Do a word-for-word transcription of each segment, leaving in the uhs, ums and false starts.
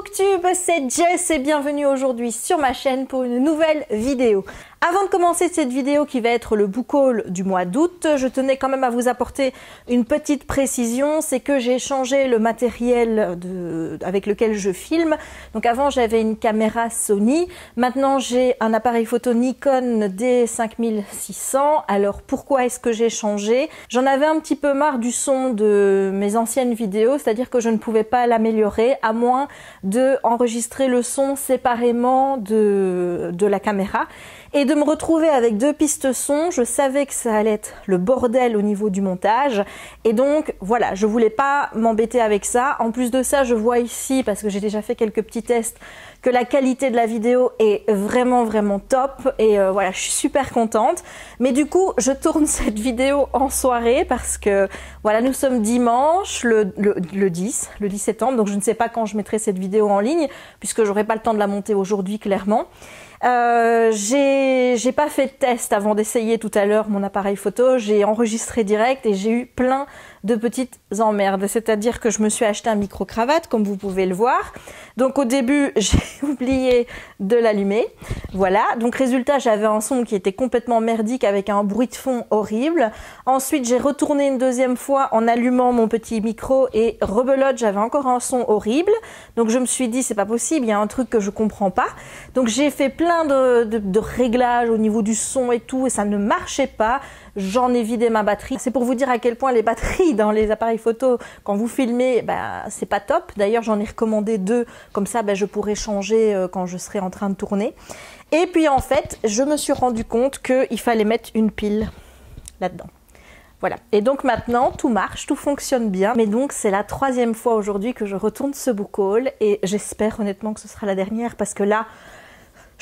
Booktube, c'est Jess et bienvenue aujourd'hui sur ma chaîne pour une nouvelle vidéo. Avant de commencer cette vidéo qui va être le book haul du mois d'août, je tenais quand même à vous apporter une petite précision, c'est que j'ai changé le matériel de... avec lequel je filme. Donc avant j'avais une caméra Sony, maintenant j'ai un appareil photo Nikon D cinq mille six cents. Alors pourquoi est-ce que j'ai changé? J'en avais un petit peu marre du son de mes anciennes vidéos, c'est-à-dire que je ne pouvais pas l'améliorer à moins de enregistrer le son séparément de, de la caméra et de me retrouver avec deux pistes son. Je savais que ça allait être le bordel au niveau du montage et donc voilà, je voulais pas m'embêter avec ça. En plus de ça, je vois ici, parce que j'ai déjà fait quelques petits tests, que la qualité de la vidéo est vraiment vraiment top et euh, voilà, je suis super contente. Mais du coup, je tourne cette vidéo en soirée parce que voilà, nous sommes dimanche le, le, le dix, le dix septembre, donc je ne sais pas quand je mettrai cette vidéo en ligne puisque j'aurai pas le temps de la monter aujourd'hui clairement. Euh, j'ai pas fait de test avant d'essayer tout à l'heure mon appareil photo, j'ai enregistré direct et j'ai eu plein de petites emmerdes, c'est-à-dire que je me suis acheté un micro-cravate comme vous pouvez le voir, donc au début j'ai oublié de l'allumer, voilà, donc résultat j'avais un son qui était complètement merdique avec un bruit de fond horrible. Ensuite j'ai retourné une deuxième fois en allumant mon petit micro et rebelote, j'avais encore un son horrible, donc je me suis dit c'est pas possible, il y a un truc que je comprends pas, donc j'ai fait plein De, de, de réglages au niveau du son et tout et ça ne marchait pas, j'en ai vidé ma batterie. C'est pour vous dire à quel point les batteries dans les appareils photo quand vous filmez, bah, c'est pas top. D'ailleurs j'en ai recommandé deux, comme ça bah, je pourrais changer euh, quand je serai en train de tourner. Et puis en fait je me suis rendu compte qu'il fallait mettre une pile là-dedans. Voilà, et donc maintenant tout marche, tout fonctionne bien, mais donc c'est la troisième fois aujourd'hui que je retourne ce book haul et j'espère honnêtement que ce sera la dernière parce que là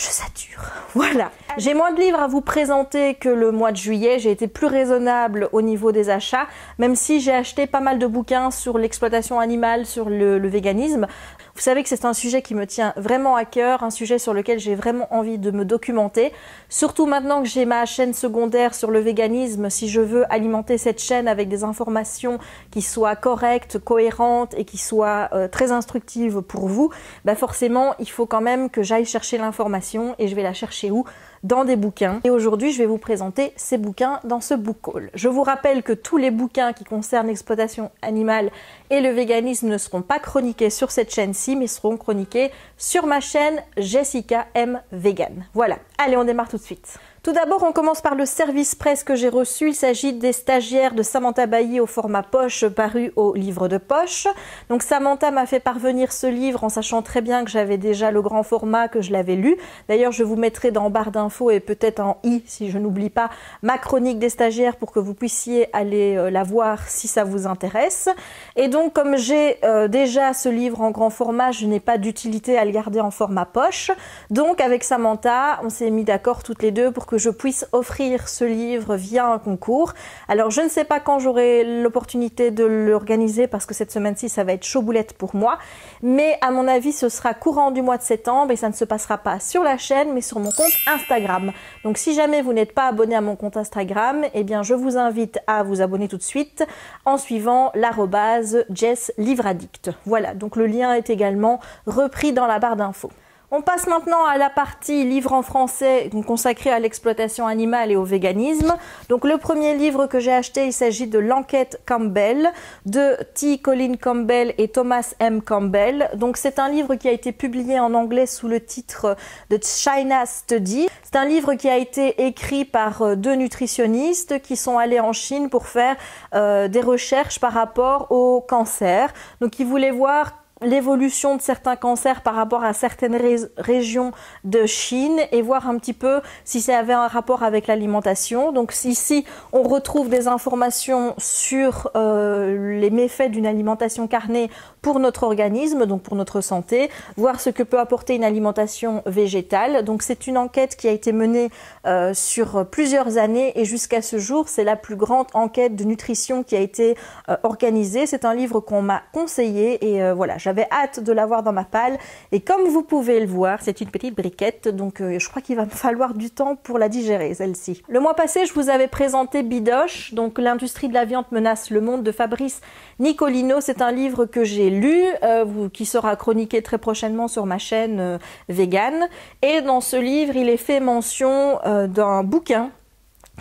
je sature, voilà. J'ai moins de livres à vous présenter que le mois de juillet, j'ai été plus raisonnable au niveau des achats, même si j'ai acheté pas mal de bouquins sur l'exploitation animale, sur le, le véganisme. Vous savez que c'est un sujet qui me tient vraiment à cœur, un sujet sur lequel j'ai vraiment envie de me documenter, surtout maintenant que j'ai ma chaîne secondaire sur le véganisme, si je veux alimenter cette chaîne avec des informations qui soient correctes, cohérentes et qui soient euh, très instructives pour vous, bah forcément il faut quand même que j'aille chercher l'information. Et je vais la chercher où? Dans des bouquins. Et aujourd'hui, je vais vous présenter ces bouquins dans ce book haul. Je vous rappelle que tous les bouquins qui concernent l'exploitation animale et le véganisme ne seront pas chroniqués sur cette chaîne-ci, mais seront chroniqués sur ma chaîne Jessica M. Végane. Voilà, allez, on démarre tout de suite. Tout d'abord, on commence par le service presse que j'ai reçu. Il s'agit des stagiaires de Samantha Bailly au format poche paru au livre de poche. Donc Samantha m'a fait parvenir ce livre en sachant très bien que j'avais déjà le grand format, que je l'avais lu. D'ailleurs, je vous mettrai dans barre d'infos et peut-être en i, si je n'oublie pas, ma chronique des stagiaires pour que vous puissiez aller la voir si ça vous intéresse. Et donc, comme j'ai euh, déjà ce livre en grand format, je n'ai pas d'utilité à le garder en format poche. Donc avec Samantha, on s'est mis d'accord toutes les deux pour que je puisse offrir ce livre via un concours. Alors je ne sais pas quand j'aurai l'opportunité de l'organiser parce que cette semaine-ci ça va être chaud boulette pour moi, mais à mon avis ce sera courant du mois de septembre et ça ne se passera pas sur la chaîne mais sur mon compte Instagram. Donc si jamais vous n'êtes pas abonné à mon compte Instagram, eh bien je vous invite à vous abonner tout de suite en suivant l'arrobase JessLivraddict. Voilà, donc le lien est également repris dans la barre d'infos. On passe maintenant à la partie livre en français consacrée à l'exploitation animale et au véganisme. Donc le premier livre que j'ai acheté, il s'agit de l'enquête Campbell de T. Colin Campbell et Thomas M. Campbell. Donc c'est un livre qui a été publié en anglais sous le titre The China Study. C'est un livre qui a été écrit par deux nutritionnistes qui sont allés en Chine pour faire euh, des recherches par rapport au cancer. Donc ils voulaient voir l'évolution de certains cancers par rapport à certaines ré régions de Chine et voir un petit peu si ça avait un rapport avec l'alimentation. Donc ici, on retrouve des informations sur euh, les méfaits d'une alimentation carnée pour notre organisme, donc pour notre santé, voir ce que peut apporter une alimentation végétale. Donc c'est une enquête qui a été menée euh, sur plusieurs années et jusqu'à ce jour, c'est la plus grande enquête de nutrition qui a été euh, organisée. C'est un livre qu'on m'a conseillé et euh, voilà, J'avais hâte de l'avoir dans ma palle et comme vous pouvez le voir, c'est une petite briquette, donc euh, je crois qu'il va me falloir du temps pour la digérer, celle-ci. Le mois passé, je vous avais présenté Bidoche, donc l'industrie de la viande menace le monde de Fabrice Nicolino. C'est un livre que j'ai lu, euh, qui sera chroniqué très prochainement sur ma chaîne euh, Végane. Et dans ce livre, il est fait mention euh, d'un bouquin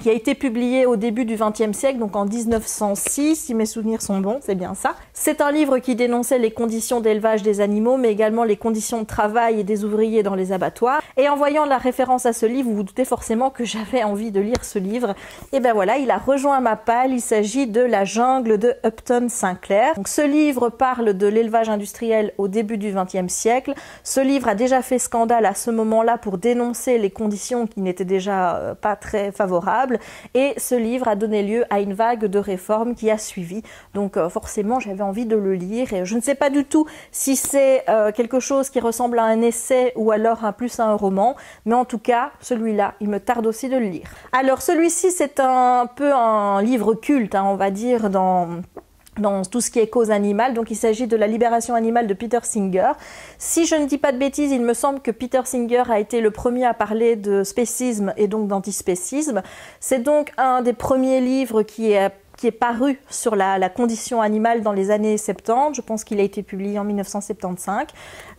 qui a été publié au début du vingtième siècle, donc en mille neuf cent six, si mes souvenirs sont bons, c'est bien ça. C'est un livre qui dénonçait les conditions d'élevage des animaux, mais également les conditions de travail des ouvriers dans les abattoirs. Et en voyant la référence à ce livre, vous vous doutez forcément que j'avais envie de lire ce livre. Et ben voilà, il a rejoint ma palle, il s'agit de La jungle de Upton Sinclair. Donc ce livre parle de l'élevage industriel au début du vingtième siècle. Ce livre a déjà fait scandale à ce moment-là pour dénoncer les conditions qui n'étaient déjà pas très favorables. Et ce livre a donné lieu à une vague de réformes qui a suivi. Donc euh, forcément, j'avais envie de le lire. Et je ne sais pas du tout si c'est euh, quelque chose qui ressemble à un essai ou alors un plus à un roman. Mais en tout cas, celui-là, il me tarde aussi de le lire. Alors celui-ci, c'est un peu un livre culte, hein, on va dire, dans... dans tout ce qui est cause animale, donc il s'agit de La libération animale de Peter Singer. Si je ne dis pas de bêtises, il me semble que Peter Singer a été le premier à parler de spécisme et donc d'antispécisme. C'est donc un des premiers livres qui est qui est paru sur la, la condition animale dans les années soixante-dix. Je pense qu'il a été publié en mille neuf cent soixante-quinze.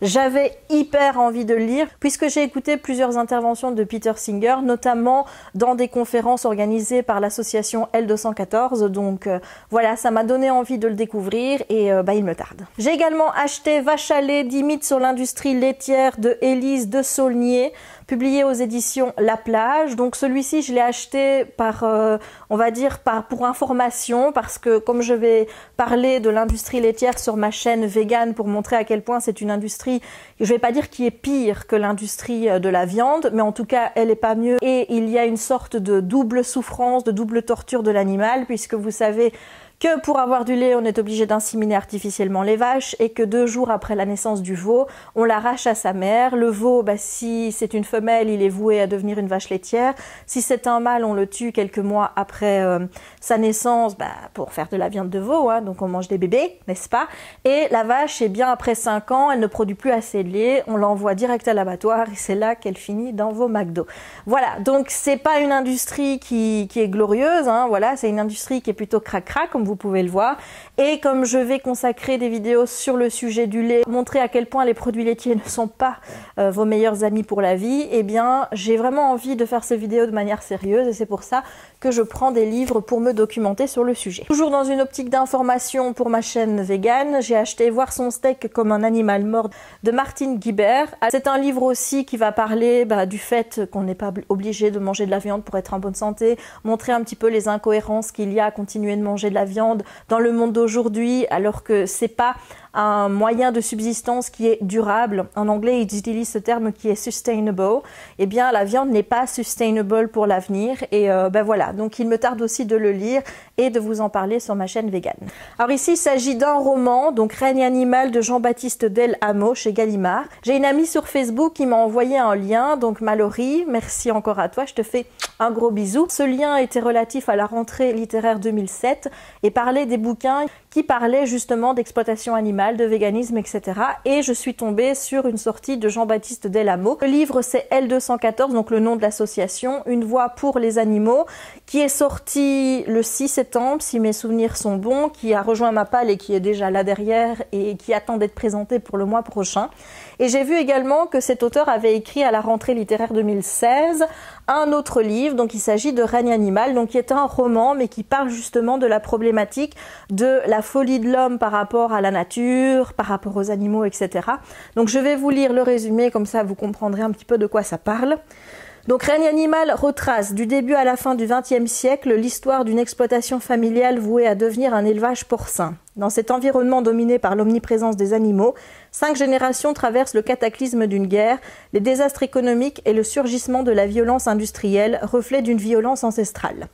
J'avais hyper envie de le lire, puisque j'ai écouté plusieurs interventions de Peter Singer, notamment dans des conférences organisées par l'association L deux cent quatorze. Donc euh, voilà, ça m'a donné envie de le découvrir et euh, bah, il me tarde. J'ai également acheté Vache à lait, dix mythes sur l'industrie laitière de Élise de Saulnier, publié aux éditions La Plage. Donc celui-ci, je l'ai acheté par, euh, on va dire, par, pour information, parce que comme je vais parler de l'industrie laitière sur ma chaîne Végane pour montrer à quel point c'est une industrie, je ne vais pas dire qui est pire que l'industrie de la viande, mais en tout cas, elle n'est pas mieux. Et il y a une sorte de double souffrance, de double torture de l'animal, puisque vous savez que pour avoir du lait, on est obligé d'inséminer artificiellement les vaches et que deux jours après la naissance du veau, on l'arrache à sa mère. Le veau, bah, si c'est une femelle, il est voué à devenir une vache laitière. Si c'est un mâle, on le tue quelques mois après euh, sa naissance bah, pour faire de la viande de veau. Hein, donc on mange des bébés, n'est-ce pas? Et la vache, eh bien, après cinq ans, elle ne produit plus assez de lait. On l'envoie direct à l'abattoir et c'est là qu'elle finit dans vos McDo. Voilà, donc c'est pas une industrie qui, qui est glorieuse. Hein, voilà, c'est une industrie qui est plutôt crac-crac, vous pouvez le voir. Et comme je vais consacrer des vidéos sur le sujet du lait, montrer à quel point les produits laitiers ne sont pas euh, vos meilleurs amis pour la vie, eh bien j'ai vraiment envie de faire ces vidéos de manière sérieuse et c'est pour ça que je prends des livres pour me documenter sur le sujet. Toujours dans une optique d'information pour ma chaîne Végane, j'ai acheté Voir son steak comme un animal mort de Martine Guibert. C'est un livre aussi qui va parler bah, du fait qu'on n'est pas obligé de manger de la viande pour être en bonne santé, montrer un petit peu les incohérences qu'il y a à continuer de manger de la viande dans le monde d'aujourd'hui, alors que c'est pas un moyen de subsistance qui est durable. En anglais, ils utilisent ce terme qui est sustainable. Eh bien, la viande n'est pas sustainable pour l'avenir. Et euh, ben voilà, donc il me tarde aussi de le lire et de vous en parler sur ma chaîne Végane. Alors ici, il s'agit d'un roman, donc Règne animal de Jean-Baptiste Del Amo chez Gallimard. J'ai une amie sur Facebook qui m'a envoyé un lien, donc Malorie, merci encore à toi, je te fais un gros bisou. Ce lien était relatif à la rentrée littéraire deux mille sept et parlait des bouquins qui parlaient justement d'exploitation animale, de véganisme, et cetera. Et je suis tombée sur une sortie de Jean-Baptiste Del Amo. Le livre, c'est L deux cent quatorze, donc le nom de l'association, Une voix pour les animaux, qui est sorti le six septembre, si mes souvenirs sont bons, qui a rejoint ma palle et qui est déjà là derrière et qui attend d'être présenté pour le mois prochain. Et j'ai vu également que cet auteur avait écrit à la rentrée littéraire deux mille seize un autre livre, donc il s'agit de Règne animal, donc qui est un roman, mais qui parle justement de la problématique de la folie de l'homme par rapport à la nature, par rapport aux animaux, et cetera. Donc je vais vous lire le résumé, comme ça vous comprendrez un petit peu de quoi ça parle. Donc Règne animal retrace du début à la fin du vingtième siècle l'histoire d'une exploitation familiale vouée à devenir un élevage porcin. Dans cet environnement dominé par l'omniprésence des animaux, cinq générations traversent le cataclysme d'une guerre, les désastres économiques et le surgissement de la violence industrielle, reflet d'une violence ancestrale.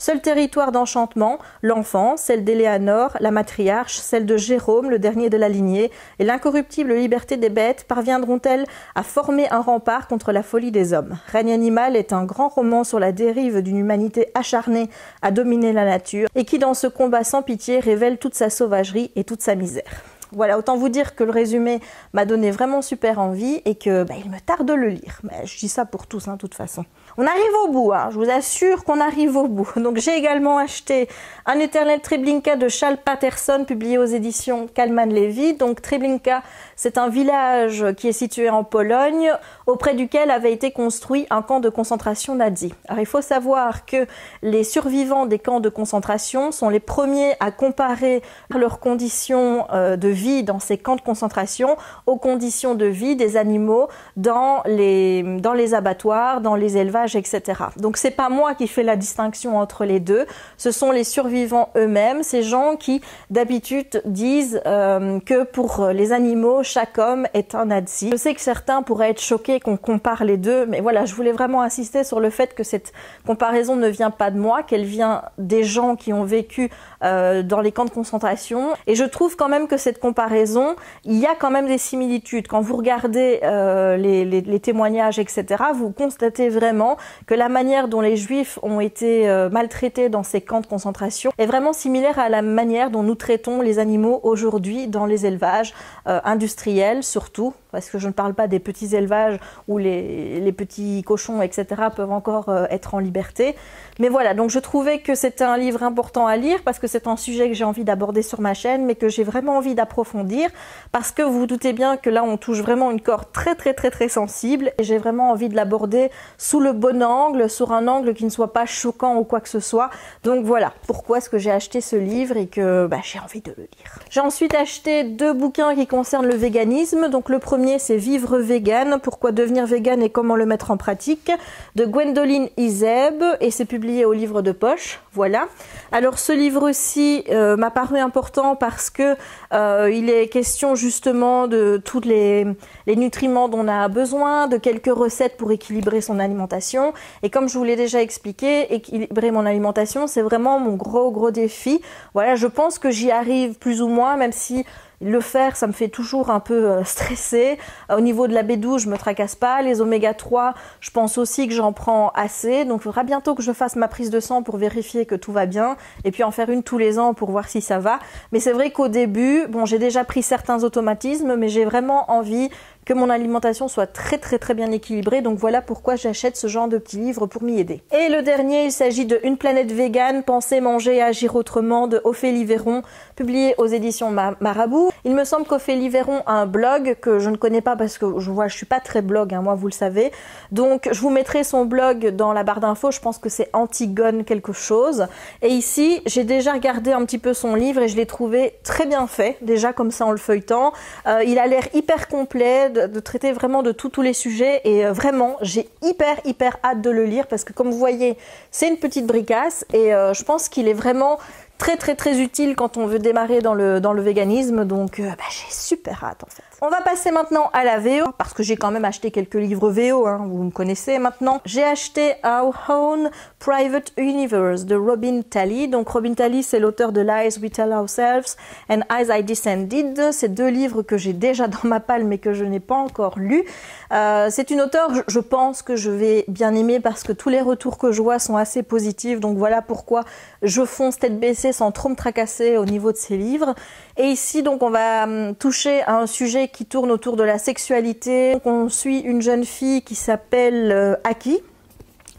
Seul territoire d'enchantement, l'enfance, celle d'Éléanor, la matriarche, celle de Jérôme, le dernier de la lignée, et l'incorruptible liberté des bêtes parviendront-elles à former un rempart contre la folie des hommes? Règne animal est un grand roman sur la dérive d'une humanité acharnée à dominer la nature et qui, dans ce combat sans pitié, révèle toute sa sauvagerie et toute sa misère. Voilà, autant vous dire que le résumé m'a donné vraiment super envie et que bah, il me tarde de le lire. Bah, je dis ça pour tous, de hein, toute façon. On arrive au bout, hein, je vous assure qu'on arrive au bout. Donc j'ai également acheté Un éternel Treblinka de Charles Patterson, publié aux éditions Calmann-Lévy. Donc Treblinka, c'est un village qui est situé en Pologne, auprès duquel avait été construit un camp de concentration nazi. Alors il faut savoir que les survivants des camps de concentration sont les premiers à comparer leurs conditions euh, de vie dans ces camps de concentration aux conditions de vie des animaux dans les, dans les abattoirs, dans les élevages, et cetera. Donc c'est pas moi qui fais la distinction entre les deux, ce sont les survivants eux-mêmes, ces gens qui d'habitude disent euh, que pour les animaux, chaque homme est un nazi. Je sais que certains pourraient être choqués qu'on compare les deux, mais voilà, je voulais vraiment insister sur le fait que cette comparaison ne vient pas de moi, qu'elle vient des gens qui ont vécu euh, dans les camps de concentration. Et je trouve quand même que cette comparaison, il y a quand même des similitudes. Quand vous regardez euh, les, les, les témoignages, et cetera, vous constatez vraiment que la manière dont les Juifs ont été euh, maltraités dans ces camps de concentration est vraiment similaire à la manière dont nous traitons les animaux aujourd'hui dans les élevages euh, industriels, surtout, parce que je ne parle pas des petits élevages où les, les petits cochons, et cetera, peuvent encore euh, être en liberté. Mais voilà, donc je trouvais que c'était un livre important à lire parce que c'est un sujet que j'ai envie d'aborder sur ma chaîne, mais que j'ai vraiment envie d'approfondir parce que vous vous doutez bien que là, on touche vraiment une corde très, très, très, très sensible et j'ai vraiment envie de l'aborder sous le bon angle, sur un angle qui ne soit pas choquant ou quoi que ce soit. Donc voilà, pourquoi est-ce que j'ai acheté ce livre et que bah, j'ai envie de le lire. J'ai ensuite acheté deux bouquins qui concernent le véganisme. Donc le premier c'est Vivre végane, pourquoi devenir végane et comment le mettre en pratique, de Gwendoline Izeb, et c'est publié au Livre de Poche. Voilà. Alors ce livre aussi euh, m'a paru important parce que euh, il est question justement de tous les, les nutriments dont on a besoin, de quelques recettes pour équilibrer son alimentation. Et comme je vous l'ai déjà expliqué, équilibrer mon alimentation, c'est vraiment mon gros gros défi. Voilà, je pense que j'y arrive plus ou moins, même si le faire, ça me fait toujours un peu stressée. Au niveau de la B douze, je me tracasse pas. Les oméga trois, je pense aussi que j'en prends assez. Donc, il faudra bientôt que je fasse ma prise de sang pour vérifier que tout va bien. Et puis, en faire une tous les ans pour voir si ça va. Mais c'est vrai qu'au début, bon, j'ai déjà pris certains automatismes, mais j'ai vraiment envie que mon alimentation soit très très très bien équilibrée. Donc voilà pourquoi j'achète ce genre de petits livres pour m'y aider. Et le dernier, il s'agit de Une planète végane, penser, manger et agir autrement de Ophélie Véron, publié aux éditions Marabout. Il me semble qu'Ophélie Véron a un blog que je ne connais pas parce que je vois, je suis pas très blog, hein, moi vous le savez. Donc je vous mettrai son blog dans la barre d'infos, je pense que c'est Antigone quelque chose. Et ici, j'ai déjà regardé un petit peu son livre et je l'ai trouvé très bien fait, déjà comme ça en le feuilletant. Euh, il a l'air hyper complet, de traiter vraiment de tout, tous les sujets et euh, vraiment j'ai hyper hyper hâte de le lire parce que comme vous voyez c'est une petite bricasse et euh, je pense qu'il est vraiment très très très utile quand on veut démarrer dans le, dans le véganisme, donc euh, bah, j'ai super hâte en fait. On va passer maintenant à la V O, parce que j'ai quand même acheté quelques livres V O, hein, vous me connaissez maintenant. J'ai acheté Our Own Private Universe de Robin Talley. Donc Robin Talley, c'est l'auteur de Lies We Tell Ourselves and As I Descended. C'est deux livres que j'ai déjà dans ma palme mais que je n'ai pas encore lus. Euh, c'est une auteure, je pense que je vais bien aimer parce que tous les retours que je vois sont assez positifs, donc voilà pourquoi je fonce tête baissée sans trop me tracasser au niveau de ces livres. Et ici donc on va hum, toucher à un sujet qui tourne autour de la sexualité. Donc, on suit une jeune fille qui s'appelle euh, Aki,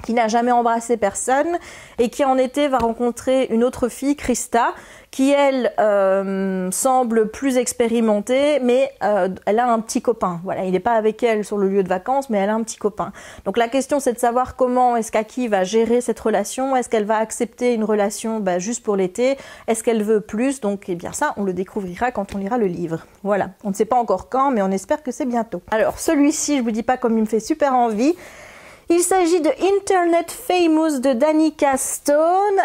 qui n'a jamais embrassé personne et qui en été va rencontrer une autre fille, Krista, qui elle euh, semble plus expérimentée, mais euh, elle a un petit copain. Voilà, il n'est pas avec elle sur le lieu de vacances, mais elle a un petit copain. Donc la question c'est de savoir comment est-ce qu'Aki va gérer cette relation, est-ce qu'elle va accepter une relation bah, juste pour l'été, est-ce qu'elle veut plus, donc eh bien ça on le découvrira quand on lira le livre. Voilà, on ne sait pas encore quand, mais on espère que c'est bientôt. Alors celui-ci, je vous dis pas comme il me fait super envie. Il s'agit de Internet Famous de Danica Stone.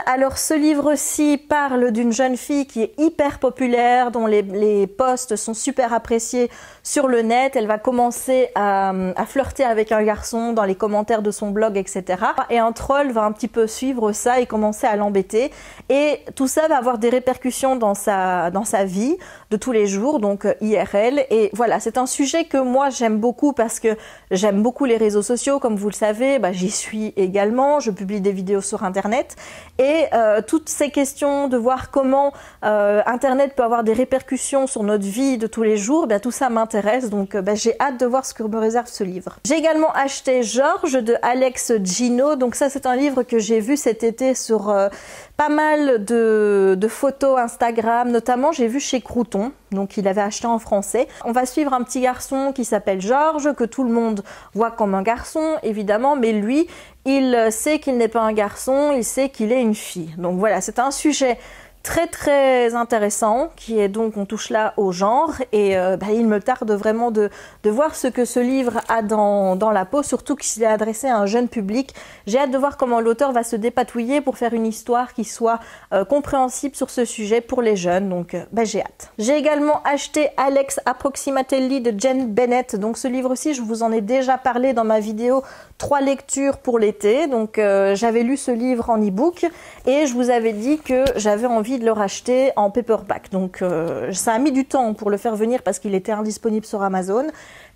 Alors ce livre-ci parle d'une jeune fille qui est hyper populaire, dont les, les posts sont super appréciés sur le net. Elle va commencer à, à flirter avec un garçon dans les commentaires de son blog, et cetera. Et un troll va un petit peu suivre ça et commencer à l'embêter. Et tout ça va avoir des répercussions dans sa, dans sa vie de tous les jours, donc I R L. Et voilà, c'est un sujet que moi j'aime beaucoup parce que j'aime beaucoup les réseaux sociaux, comme vous le savez. savez, bah, j'y suis également, je publie des vidéos sur Internet. Et euh, toutes ces questions de voir comment euh, Internet peut avoir des répercussions sur notre vie de tous les jours, bah, tout ça m'intéresse, donc bah, j'ai hâte de voir ce que me réserve ce livre. J'ai également acheté Georges de Alex Gino, donc ça c'est un livre que j'ai vu cet été sur euh, pas mal de, de photos Instagram, notamment j'ai vu chez Crouton, donc il avait acheté en français. On va suivre un petit garçon qui s'appelle Georges, que tout le monde voit comme un garçon évidemment, mais lui il sait qu'il n'est pas un garçon, il sait qu'il est une fille. Donc voilà, c'est un sujet très très intéressant qui est donc, on touche là au genre, et euh, bah, il me tarde vraiment de, de voir ce que ce livre a dans, dans la peau, surtout qu'il est adressé à un jeune public. J'ai hâte de voir comment l'auteur va se dépatouiller pour faire une histoire qui soit euh, compréhensible sur ce sujet pour les jeunes, donc euh, bah, j'ai hâte. J'ai également acheté Alex Approximatelli de Jen Bennett, donc ce livre aussi je vous en ai déjà parlé dans ma vidéo trois lectures pour l'été, donc euh, j'avais lu ce livre en e-book et je vous avais dit que j'avais envie de le racheter en paperback, donc euh, ça a mis du temps pour le faire venir parce qu'il était indisponible sur Amazon,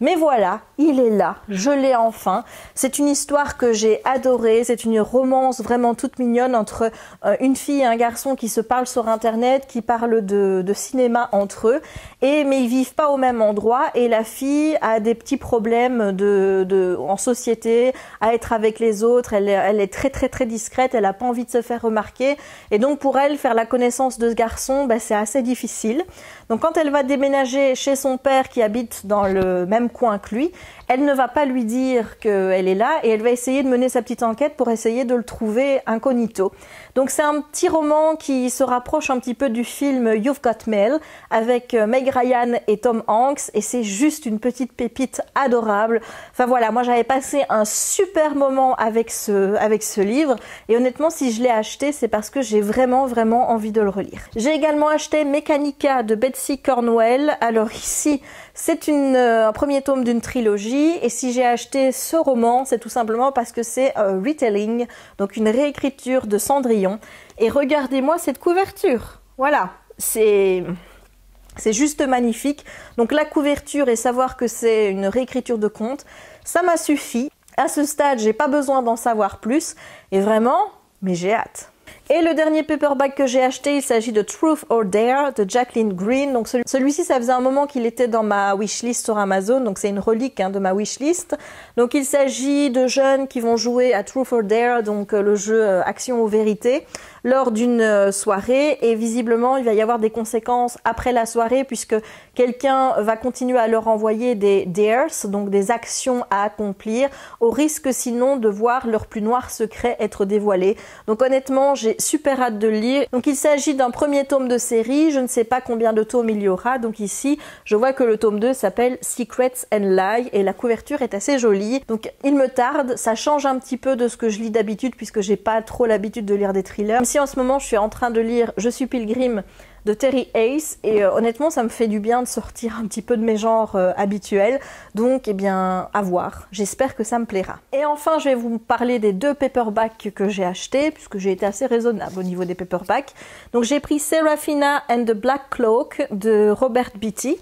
mais voilà, il est là, je l'ai enfin. C'est une histoire que j'ai adorée, c'est une romance vraiment toute mignonne entre euh, une fille et un garçon qui se parlent sur internet, qui parlent de, de cinéma entre eux, et mais ils vivent pas au même endroit, et la fille a des petits problèmes de, de, en société, à être avec les autres, elle, elle est très très très discrète, elle a pas envie de se faire remarquer, et donc pour elle, faire la connaissance de ce garçon, ben c'est assez difficile. Donc quand elle va déménager chez son père qui habite dans le même coin que lui, elle ne va pas lui dire qu'elle est là et elle va essayer de mener sa petite enquête pour essayer de le trouver incognito. Donc c'est un petit roman qui se rapproche un petit peu du film You've Got Mail avec Meg Ryan et Tom Hanks, et c'est juste une petite pépite adorable. Enfin voilà, moi j'avais passé un super moment avec ce, avec ce livre, et honnêtement si je l'ai acheté c'est parce que j'ai vraiment vraiment envie de de le relire. J'ai également acheté Mechanica de Betsy Cornwell. Alors ici, c'est euh, un premier tome d'une trilogie, et si j'ai acheté ce roman, c'est tout simplement parce que c'est un retelling, donc une réécriture de Cendrillon. Et regardez-moi cette couverture. Voilà, c'est... c'est juste magnifique. Donc la couverture et savoir que c'est une réécriture de conte, ça m'a suffi. À ce stade, j'ai pas besoin d'en savoir plus, et vraiment, mais j'ai hâte. Et le dernier paperback que j'ai acheté, il s'agit de Truth or Dare de Jacqueline Green. Donc celui-ci, ça faisait un moment qu'il était dans ma wishlist sur Amazon, donc c'est une relique hein, de ma wishlist. Donc il s'agit de jeunes qui vont jouer à Truth or Dare, donc le jeu action ou vérité, lors d'une soirée, et visiblement il va y avoir des conséquences après la soirée puisque quelqu'un va continuer à leur envoyer des dares, donc des actions à accomplir, au risque sinon de voir leur plus noir secret être dévoilé. Donc honnêtement, j'ai super hâte de le lire. Donc il s'agit d'un premier tome de série, je ne sais pas combien de tomes il y aura, donc ici je vois que le tome deux s'appelle Secrets and Lies et la couverture est assez jolie, donc il me tarde, ça change un petit peu de ce que je lis d'habitude puisque j'ai pas trop l'habitude de lire des thrillers, même si en ce moment je suis en train de lire Je suis Pilgrim de Terry Hayes, et euh, honnêtement ça me fait du bien de sortir un petit peu de mes genres euh, habituels, donc eh bien à voir, j'espère que ça me plaira. Et enfin je vais vous parler des deux paperbacks que j'ai achetés, puisque j'ai été assez raisonnable au niveau des paperbacks. Donc j'ai pris Serafina and the Black Cloak de Robert Beatty.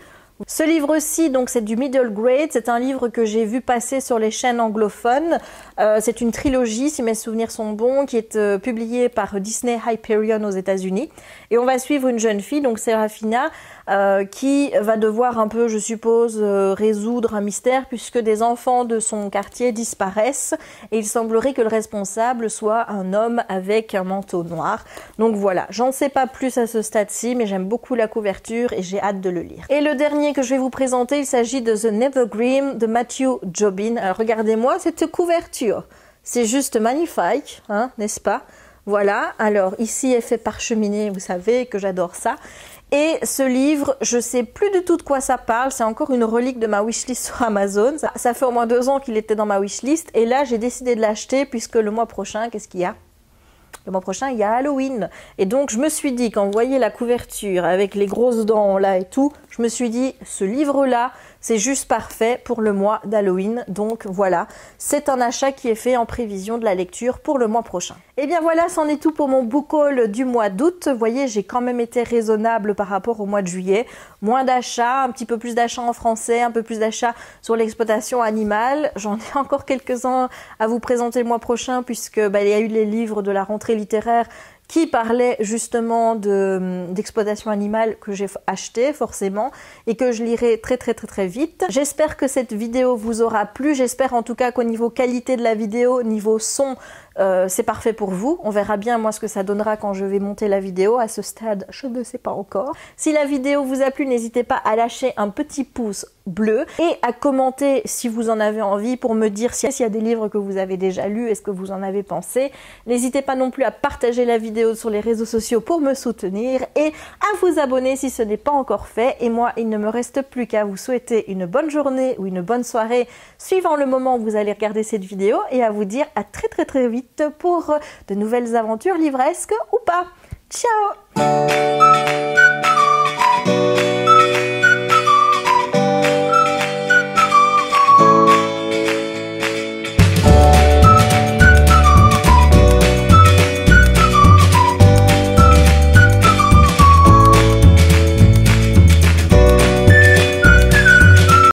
Ce livre-ci, donc c'est du middle grade, c'est un livre que j'ai vu passer sur les chaînes anglophones. Euh, c'est une trilogie, si mes souvenirs sont bons, qui est euh, publiée par Disney Hyperion aux États-Unis. Et on va suivre une jeune fille, donc Serafina, euh, qui va devoir un peu, je suppose, euh, résoudre un mystère puisque des enfants de son quartier disparaissent et il semblerait que le responsable soit un homme avec un manteau noir. Donc voilà, j'en sais pas plus à ce stade-ci, mais j'aime beaucoup la couverture et j'ai hâte de le lire. Et le dernier que je vais vous présenter, il s'agit de The Nevergreen de Matthew Jobin. Alors regardez-moi cette couverture, c'est juste magnifique, hein, n'est-ce pas? Voilà, alors ici effet parcheminé, vous savez que j'adore ça. Et ce livre, je sais plus du tout de quoi ça parle, c'est encore une relique de ma wishlist sur Amazon. Ça, ça fait au moins deux ans qu'il était dans ma wishlist et là j'ai décidé de l'acheter puisque le mois prochain, qu'est-ce qu'il y a? Le mois prochain, il y a Halloween. Et donc, je me suis dit, quand vous voyez la couverture avec les grosses dents là et tout, je me suis dit, ce livre-là, C'est juste parfait pour le mois d'Halloween. Donc voilà, c'est un achat qui est fait en prévision de la lecture pour le mois prochain. Et bien voilà, c'en est tout pour mon book haul du mois d'août. Vous voyez, j'ai quand même été raisonnable par rapport au mois de juillet. Moins d'achats, un petit peu plus d'achats en français, un peu plus d'achats sur l'exploitation animale. J'en ai encore quelques-uns à vous présenter le mois prochain puisque bah, il y a eu les livres de la rentrée littéraire qui parlait justement de d'exploitation animale que j'ai acheté forcément et que je lirai très très très très vite. J'espère que cette vidéo vous aura plu, j'espère en tout cas qu'au niveau qualité de la vidéo, niveau son, Euh, c'est parfait pour vous. On verra bien moi ce que ça donnera quand je vais monter la vidéo. À ce stade, je ne sais pas encore. Si la vidéo vous a plu, n'hésitez pas à lâcher un petit pouce bleu et à commenter si vous en avez envie pour me dire s'il y a des livres que vous avez déjà lus et ce que vous en avez pensé. N'hésitez pas non plus à partager la vidéo sur les réseaux sociaux pour me soutenir et à vous abonner si ce n'est pas encore fait. Et moi, il ne me reste plus qu'à vous souhaiter une bonne journée ou une bonne soirée suivant le moment où vous allez regarder cette vidéo et à vous dire à très très très vite pour de nouvelles aventures livresques ou pas. Ciao!